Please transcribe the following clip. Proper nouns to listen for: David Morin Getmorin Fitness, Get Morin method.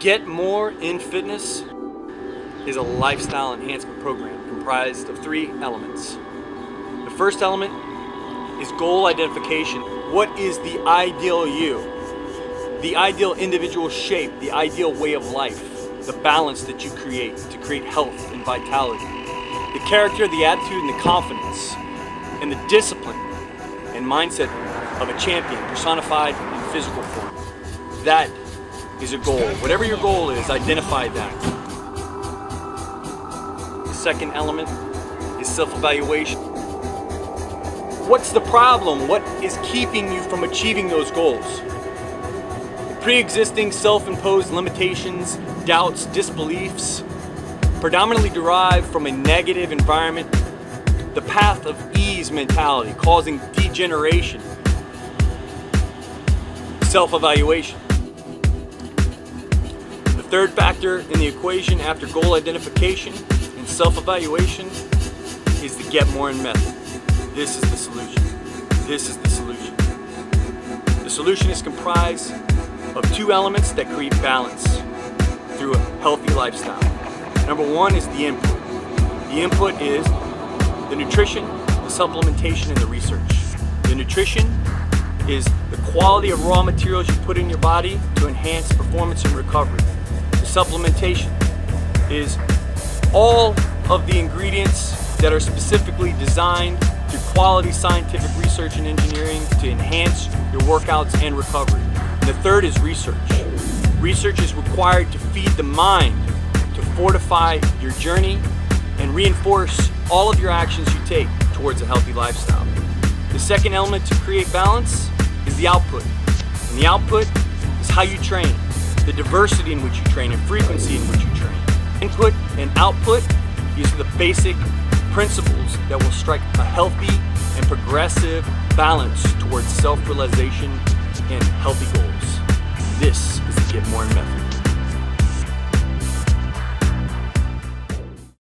Get Morin Fitness is a lifestyle enhancement program comprised of three elements. The first element is goal identification. What is the ideal you? The ideal individual shape, the ideal way of life, the balance that you create to create health and vitality, the character, the attitude, and the confidence, and the discipline and mindset of a champion personified in physical form. That is a goal. Whatever your goal is, identify that. The second element is self-evaluation. What's the problem? What is keeping you from achieving those goals? Pre-existing self-imposed limitations, doubts, disbeliefs, predominantly derived from a negative environment, the path of ease mentality causing degeneration, self-evaluation. The third factor in the equation after goal identification and self-evaluation is the Get Morin method. This is the solution. This is the solution. The solution is comprised of two elements that create balance through a healthy lifestyle. Number one is the input. The input is the nutrition, the supplementation, and the research. The nutrition is the quality of raw materials you put in your body to enhance performance and recovery. The supplementation is all of the ingredients that are specifically designed through quality scientific research and engineering to enhance your workouts and recovery. The third is research. Research is required to feed the mind, to fortify your journey, and reinforce all of your actions you take towards a healthy lifestyle. The second element to create balance is the output. And the output is how you train, the diversity in which you train, and frequency in which you train. Input and output, these are the basic principles that will strike a healthy and progressive balance towards self-realization and healthy goals. This is the Get Morin method.